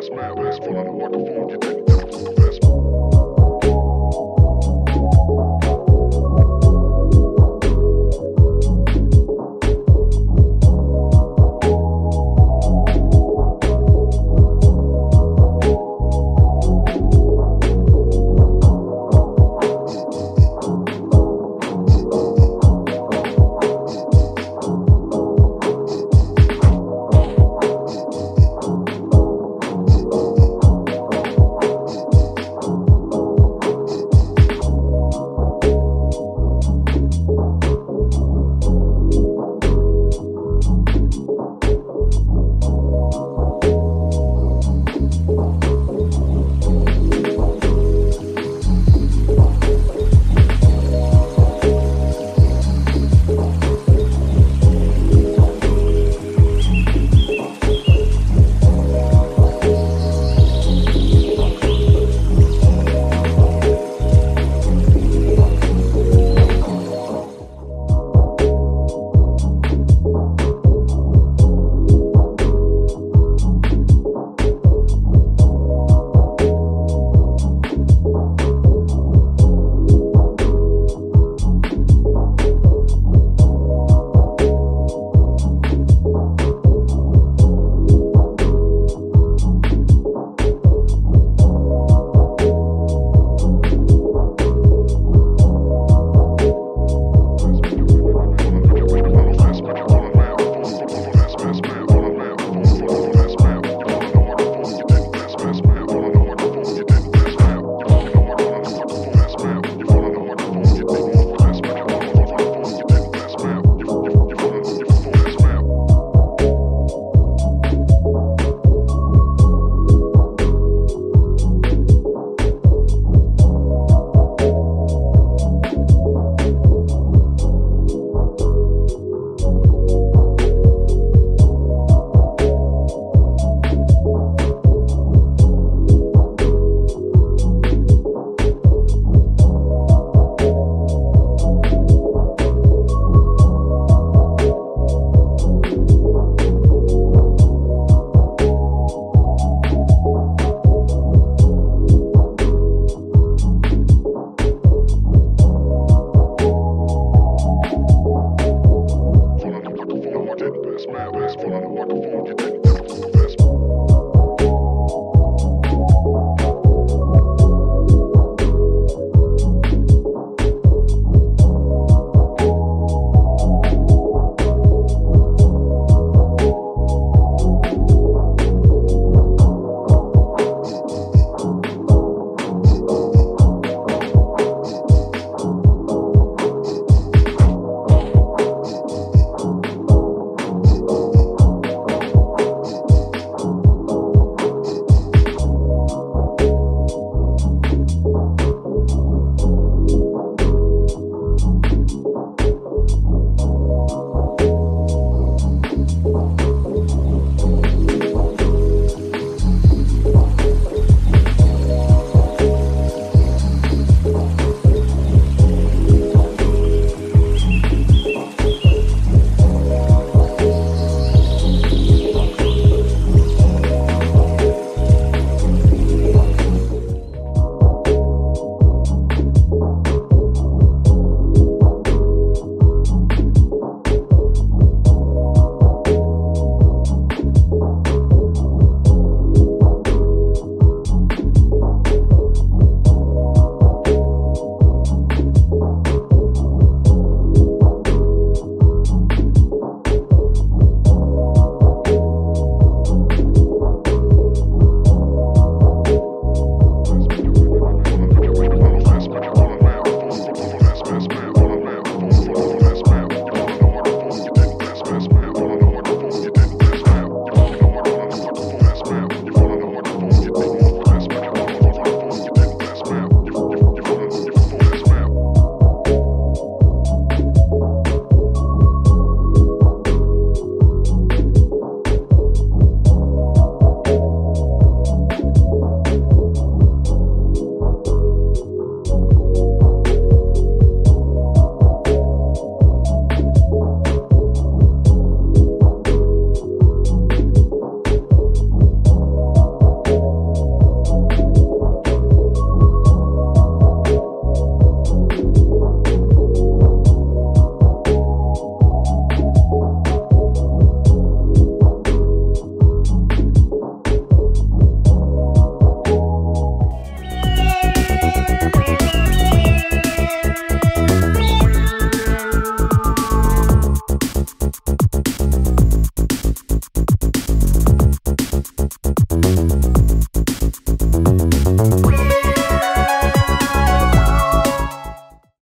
Smell, it's full of water,